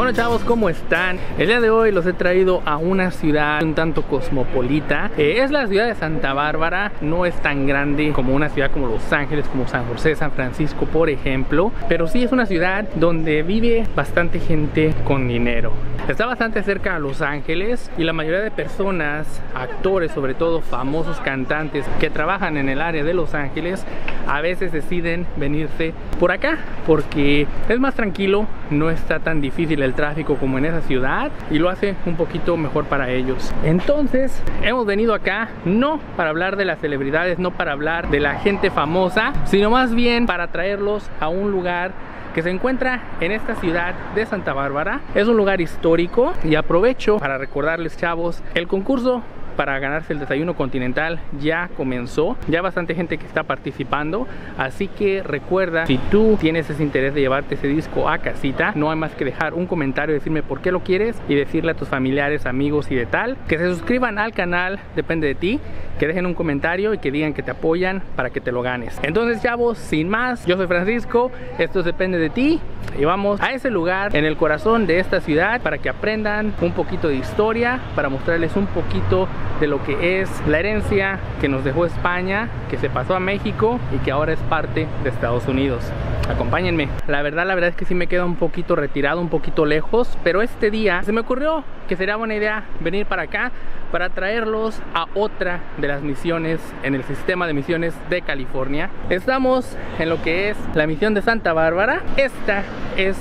Bueno, chavos, ¿cómo están? El día de hoy los he traído a una ciudad un tanto cosmopolita. Es la ciudad de Santa Bárbara. No es tan grande como una ciudad como Los Ángeles, como San José, San Francisco, por ejemplo, pero sí es una ciudad donde vive bastante gente con dinero. Está bastante cerca a Los Ángeles y la mayoría de personas, actores, sobre todo famosos cantantes que trabajan en el área de Los Ángeles, a veces deciden venirse por acá porque es más tranquilo, no está tan difícil el tráfico como en esa ciudad y lo hace un poquito mejor para ellos. Entonces hemos venido acá no para hablar de las celebridades, no para hablar de la gente famosa, sino más bien para traerlos a un lugar que se encuentra en esta ciudad de Santa Bárbara. Es un lugar histórico y aprovecho para recordarles, chavos, el concurso para ganarse el desayuno continental ya comenzó, ya bastante gente que está participando, así que recuerda, si tú tienes ese interés de llevarte ese disco a casita, no hay más que dejar un comentario, decirme por qué lo quieres y decirle a tus familiares, amigos y de tal, que se suscriban al canal, depende de ti, que dejen un comentario y que digan que te apoyan para que te lo ganes. Entonces, chavos, sin más, yo soy Francisco, esto depende de ti y vamos a ese lugar en el corazón de esta ciudad para que aprendan un poquito de historia, para mostrarles un poquito de lo que es la herencia que nos dejó España, que se pasó a México y que ahora es parte de Estados Unidos. Acompáñenme. La verdad es que sí me queda un poquito retirado, un poquito lejos, pero este día se me ocurrió que sería buena idea venir para acá para traerlos a otra de las misiones en el sistema de misiones de California. Estamos en lo que es la misión de Santa Bárbara. Esta es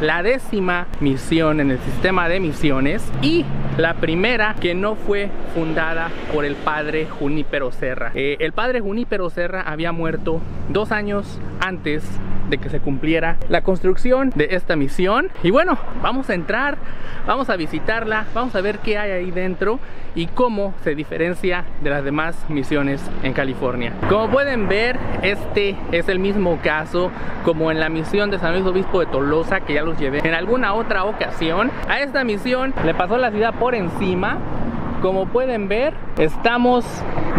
la 10ª misión en el sistema de misiones y la primera que no fue fundada por el padre Junípero Serra. El padre Junípero Serra había muerto 2 años antes de que se cumpliera la construcción de esta misión. Y bueno, vamos a entrar, vamos a visitarla, vamos a ver qué hay ahí dentro y cómo se diferencia de las demás misiones en California. Como pueden ver, este es el mismo caso como en la misión de San Luis Obispo de Tolosa, que ya los llevé en alguna otra ocasión. A esta misión le pasó la ciudad por encima. Como pueden ver, estamos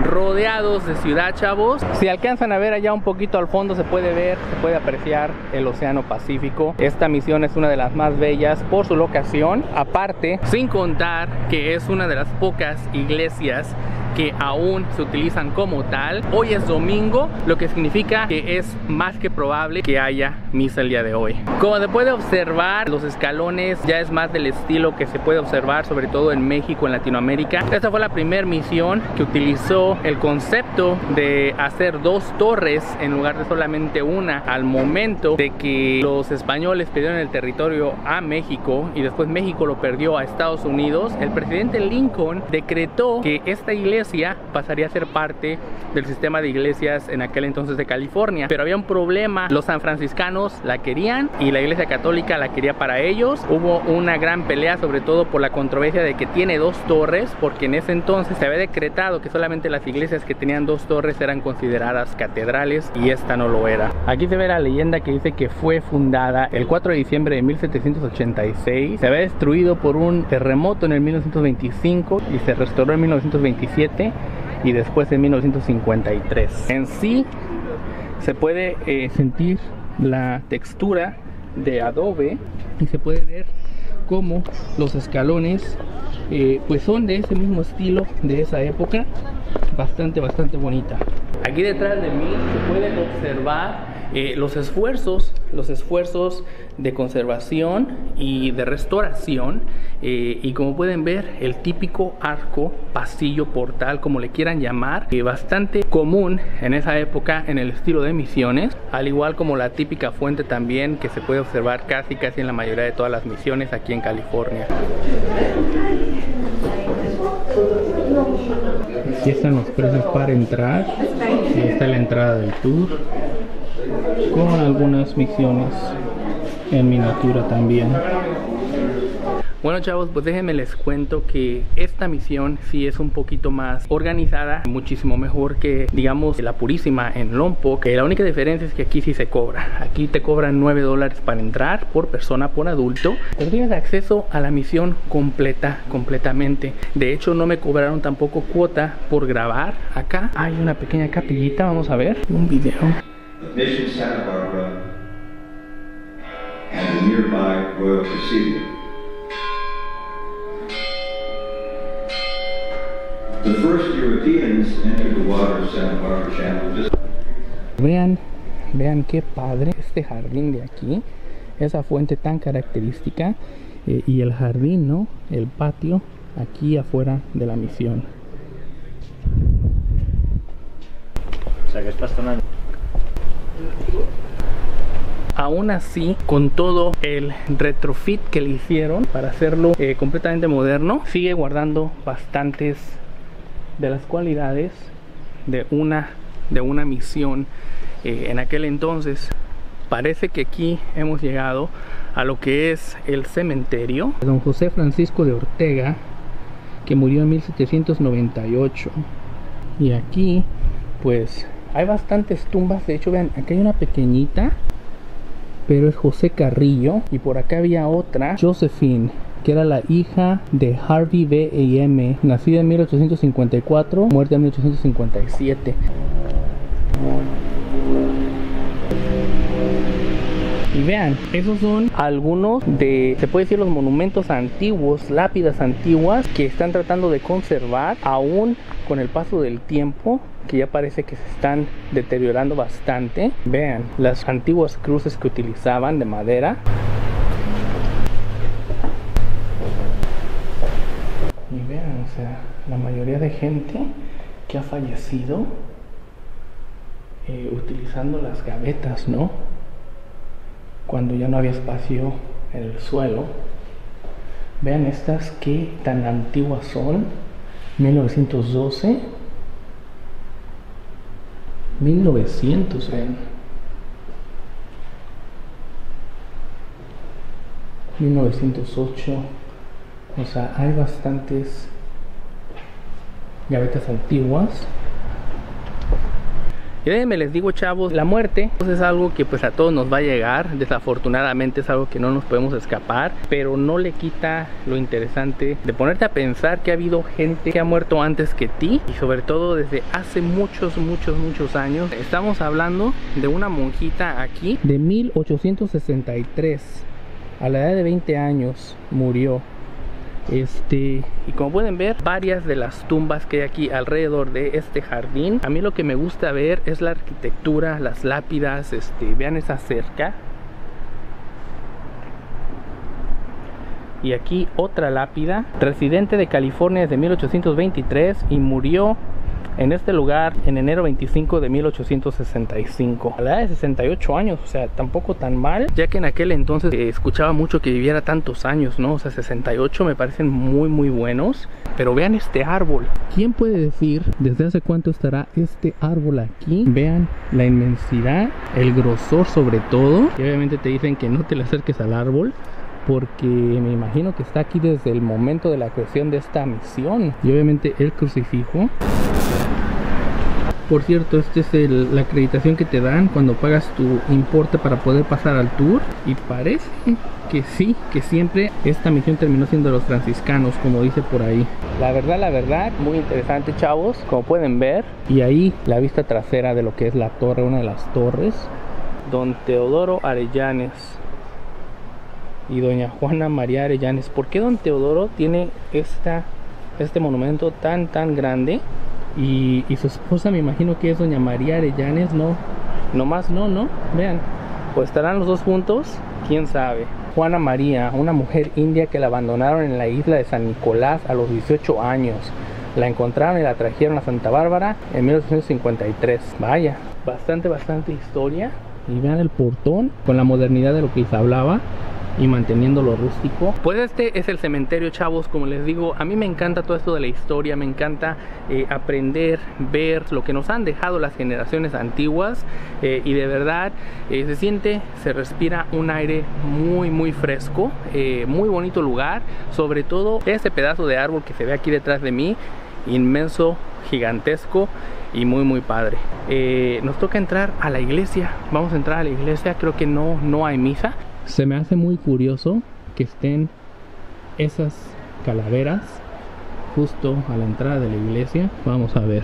rodeados de ciudad, chavos. Si alcanzan a ver allá un poquito al fondo, se puede ver, se puede apreciar el Océano Pacífico. Esta misión es una de las más bellas por su locación, aparte, sin contar que es una de las pocas iglesias que aún se utilizan como tal. Hoy es domingo, lo que significa que es más que probable que haya misa el día de hoy. Como se puede observar, los escalones ya es más del estilo que se puede observar sobre todo en México, en Latinoamérica. Esta fue la primera misión que utilizó el concepto de hacer 2 torres en lugar de solamente una, al momento de que los españoles pidieron el territorio a México y después México lo perdió a Estados Unidos. El presidente Lincoln decretó que esta iglesia pasaría a ser parte del sistema de iglesias en aquel entonces de California, pero había un problema. Los sanfranciscanos la querían y la iglesia católica la quería para ellos. Hubo una gran pelea, sobre todo por la controversia de que tiene 2 torres, porque en ese entonces se había decretado que solamente las iglesias que tenían 2 torres eran consideradas catedrales y esta no lo era. Aquí se ve la leyenda que dice que fue fundada el 4 de diciembre de 1786, se había destruido por un terremoto en el 1925 y se restauró en 1927 y después en 1953. En sí se puede sentir la textura de adobe y se puede ver cómo los escalones pues son de ese mismo estilo de esa época, bastante bonita. Aquí detrás de mí se pueden observar los esfuerzos de conservación y de restauración, y como pueden ver, el típico arco, pasillo, portal, como le quieran llamar, bastante común en esa época en el estilo de misiones, al igual como la típica fuente también que se puede observar casi en la mayoría de todas las misiones aquí en California. Aquí están los precios para entrar. Ahí está la entrada del tour con algunas misiones en miniatura también. Bueno, chavos, pues déjenme les cuento que esta misión sí es un poquito más organizada, muchísimo mejor que, digamos, la Purísima en Lompoc. La única diferencia es que aquí sí se cobra. Aquí te cobran $9 para entrar por persona, por adulto, pero tienes acceso a la misión completamente. De hecho, no me cobraron tampoco cuota por grabar. Acá hay una pequeña capillita, vamos a ver un video. Mission Santa Barbara and the nearby Royal Presidio. Vean qué padre este jardín de aquí, esa fuente tan característica y el jardín, ¿no? El patio aquí afuera de la misión. O sea que es pastonal. Aún así, con todo el retrofit que le hicieron para hacerlo completamente moderno, sigue guardando bastantes de las cualidades de una misión en aquel entonces. Parece que aquí hemos llegado a lo que es el cementerio de Don José Francisco de Ortega, que murió en 1798. Y aquí, pues, hay bastantes tumbas. De hecho, vean, aquí hay una pequeñita, pero es José Carrillo, y por acá había otra, Josephine, que era la hija de Harvey B.M., nacida en 1854, muerta en 1857. Y vean, esos son algunos de, se puede decir, los monumentos antiguos, lápidas antiguas que están tratando de conservar, aún con el paso del tiempo, que ya parece que se están deteriorando bastante. Vean, las antiguas cruces que utilizaban de madera. Y vean, o sea, la mayoría de gente que ha fallecido utilizando las gavetas, ¿no? Cuando ya no había espacio en el suelo. Vean estas que tan antiguas son. 1912. 1900, vean. 1908. O sea, hay bastantes gavetas antiguas. Y déjenme les digo, chavos, la muerte es algo que pues a todos nos va a llegar. Desafortunadamente es algo que no nos podemos escapar, pero no le quita lo interesante de ponerte a pensar que ha habido gente que ha muerto antes que ti, y sobre todo desde hace muchos años. Estamos hablando de una monjita aquí de 1863, a la edad de 20 años murió. Y como pueden ver, varias de las tumbas que hay aquí alrededor de este jardín. A mí lo que me gusta ver es la arquitectura, las lápidas. Vean esa cerca. Y aquí otra lápida. Residente de California desde 1823 y murió en este lugar en enero 25 de 1865, a la edad de 68 años. O sea, tampoco tan mal, ya que en aquel entonces escuchaba mucho que viviera tantos años, ¿no? O sea, 68 me parecen muy buenos. Pero vean este árbol. ¿Quién puede decir desde hace cuánto estará este árbol aquí? Vean la inmensidad, el grosor sobre todo. Y obviamente te dicen que no te le acerques al árbol, porque me imagino que está aquí desde el momento de la creación de esta misión. Y obviamente el crucifijo. Por cierto, esta es la acreditación que te dan cuando pagas tu importe para poder pasar al tour. Y parece que sí, que siempre esta misión terminó siendo de los franciscanos, como dice por ahí. La verdad, muy interesante, chavos, como pueden ver. Y ahí la vista trasera de lo que es la torre, una de las torres. Don Teodoro Arellanes y doña Juana María Arellanes. ¿Por qué don Teodoro tiene este monumento tan grande? Y su esposa, me imagino que es doña María Arellanes, no, vean, pues estarán los dos juntos, quién sabe. Juana María, una mujer india que la abandonaron en la isla de San Nicolás a los 18 años, la encontraron y la trajeron a Santa Bárbara en 1853, vaya, bastante historia. Y vean el portón, con la modernidad de lo que les hablaba, y manteniendo lo rústico. Pues este es el cementerio, chavos. Como les digo, a mí me encanta todo esto de la historia. Me encanta aprender, ver lo que nos han dejado las generaciones antiguas. Y de verdad se respira un aire muy fresco. Muy bonito lugar. Sobre todo este pedazo de árbol que se ve aquí detrás de mí. Inmenso, gigantesco y muy padre. Nos toca entrar a la iglesia. Vamos a entrar a la iglesia. Creo que no hay misa. Se me hace muy curioso que estén esas calaveras justo a la entrada de la iglesia. Vamos a ver.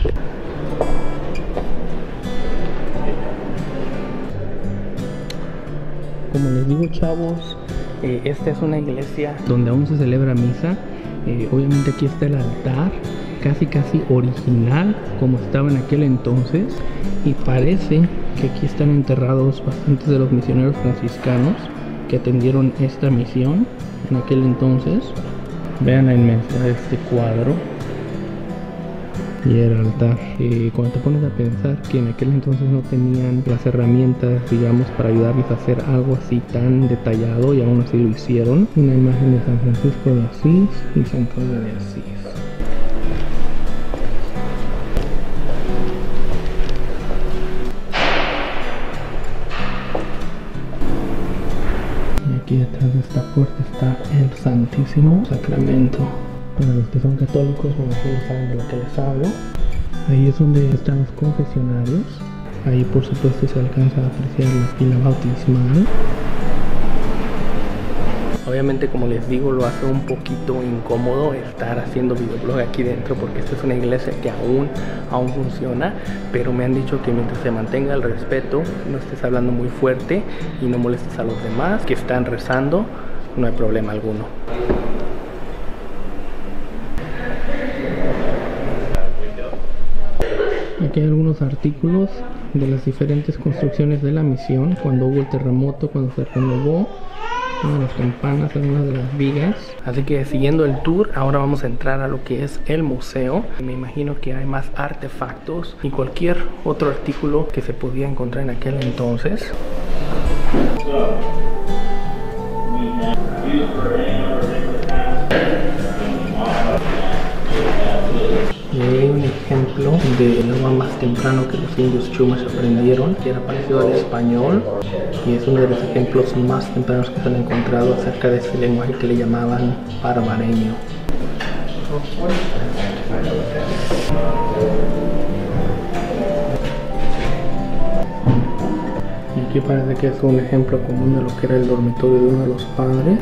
Como les digo, chavos, esta es una iglesia donde aún se celebra misa. Obviamente aquí está el altar. casi casi original como estaba en aquel entonces, y parece que aquí están enterrados bastantes de los misioneros franciscanos que atendieron esta misión en aquel entonces. Vean la inmensidad de este cuadro y el altar. Cuando te pones a pensar que en aquel entonces no tenían las herramientas, digamos, para ayudarles a hacer algo así tan detallado, y aún así lo hicieron. Una imagen de San Francisco de Asís y San José de Asís. Y aquí detrás de esta puerta está el Santísimo Sacramento. Para los que son católicos, me imagino saben de lo que les hablo. Ahí es donde están los confesionarios. Ahí por supuesto se alcanza a apreciar la pila bautismal. Obviamente, como les digo, lo hace un poquito incómodo estar haciendo videoblog aquí dentro, porque esta es una iglesia que aún funciona, pero me han dicho que mientras se mantenga el respeto, no estés hablando muy fuerte y no molestes a los demás que están rezando, no hay problema alguno. Aquí hay algunos artículos de las diferentes construcciones de la misión, cuando hubo el terremoto, cuando se renovó, algunas campanas, algunas de las vigas. Así que siguiendo el tour, ahora vamos a entrar a lo que es el museo. Me imagino que hay más artefactos y cualquier otro artículo que se podía encontrar en aquel entonces. Y hay un ejemplo del idioma más temprano que los indios Chumas aprendieron, que era parecido al español, y es uno de los ejemplos más tempranos que se han encontrado acerca de ese lenguaje que le llamaban barbareño. Y aquí parece que es un ejemplo común de lo que era el dormitorio de uno de los padres.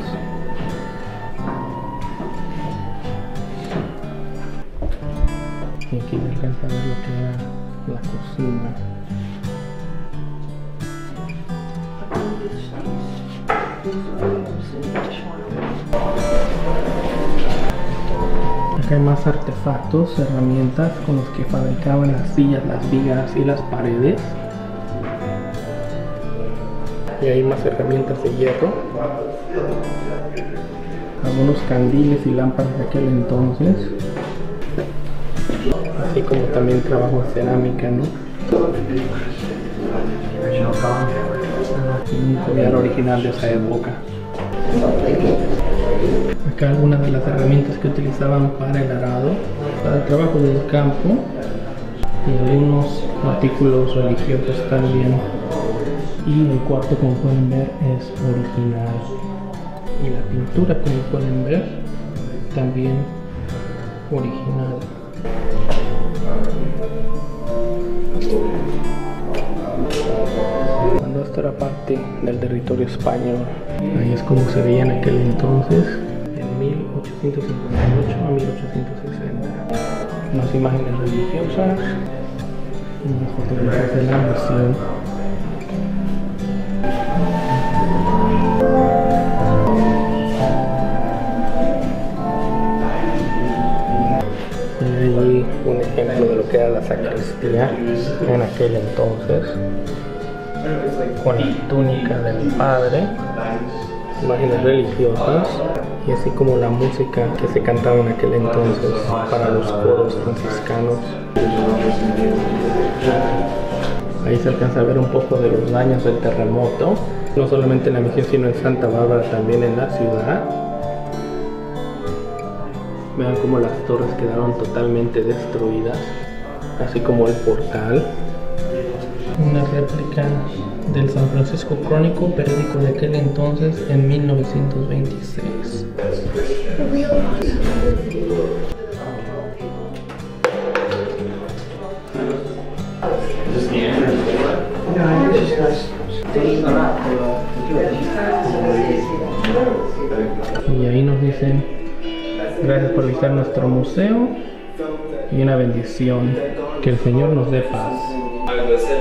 Y aquí se alcanza a ver lo que era la cocina. Acá hay más artefactos, herramientas con los que fabricaban las sillas, las vigas y las paredes. Y hay más herramientas de hierro. Algunos candiles y lámparas de aquel entonces. Así como también trabajo de cerámica, ¿no? Un collar original de esa época. Acá algunas de las herramientas que utilizaban para el arado, para el trabajo del campo, y algunos artículos religiosos también. Y el cuarto, como pueden ver, es original. Y la pintura, como pueden ver, también original. Cuando esto era parte del territorio español, ahí es como se veía en aquel entonces, en 1858 a 1860. Unas imágenes religiosas, unas fotografías de la misión. Un ejemplo de lo que era la sacristía en aquel entonces, con la túnica del padre, imágenes religiosas y así como la música que se cantaba en aquel entonces para los coros franciscanos. Ahí se alcanza a ver un poco de los daños del terremoto, no solamente en la misión sino en Santa Bárbara, también en la ciudad. Vean como las torres quedaron totalmente destruidas, así como el portal. Una réplica del San Francisco Chronicle, periódico de aquel entonces, en 1926. Y ahí nos dicen: gracias por visitar nuestro museo y una bendición, que el Señor nos dé paz.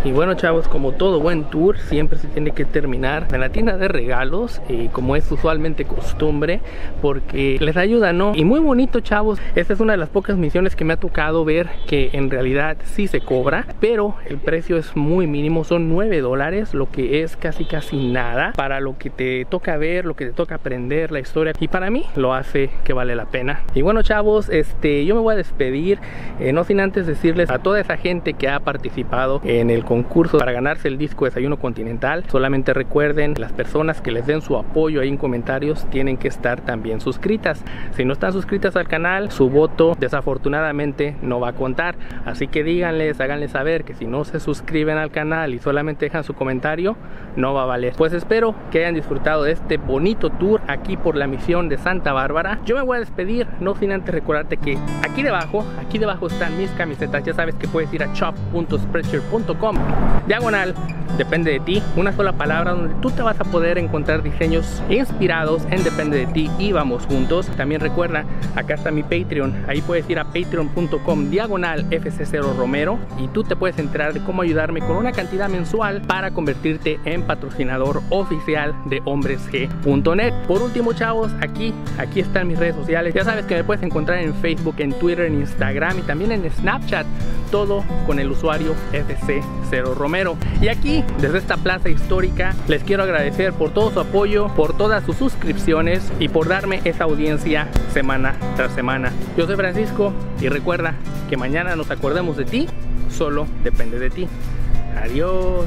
Y bueno, chavos, como todo buen tour, siempre se tiene que terminar en la tienda de regalos, como es usualmente costumbre, porque les ayuda, ¿no? Y muy bonito, chavos. Esta es una de las pocas misiones que me ha tocado ver que en realidad sí se cobra, pero el precio es muy mínimo, son $9, lo que es casi nada para lo que te toca ver, lo que te toca aprender, la historia, y para mí lo hace que vale la pena. Y bueno, chavos, yo me voy a despedir, no sin antes decirles a toda esa gente que ha participado en el concurso para ganarse el disco Desayuno Continental, solamente recuerden, las personas que les den su apoyo ahí en comentarios tienen que estar también suscritas. Si no están suscritas al canal, su voto desafortunadamente no va a contar, así que díganles, háganles saber que si no se suscriben al canal y solamente dejan su comentario, no va a valer. Pues espero que hayan disfrutado de este bonito tour aquí por la misión de Santa Bárbara. Yo me voy a despedir, no sin antes recordarte que aquí debajo están mis camisetas. Ya sabes que puedes ir a shop.pressure.com, diagonal depende de ti, una sola palabra, donde tú te vas a poder encontrar diseños inspirados en depende de ti y vamos juntos. También recuerda, acá está mi Patreon, ahí puedes ir a patreon.com /fc0romero y tú te puedes enterar de cómo ayudarme con una cantidad mensual para convertirte en patrocinador oficial de hombresg.net. Por último, chavos, aquí están mis redes sociales. Ya sabes que me puedes encontrar en Facebook, en Twitter, en Instagram y también en Snapchat, todo con el usuario fc0romero. Y aquí, desde esta plaza histórica, les quiero agradecer por todo su apoyo, por todas sus suscripciones y por darme esa audiencia semana tras semana. Yo soy Francisco y recuerda que mañana nos acordemos de ti. Solo depende de ti. Adiós.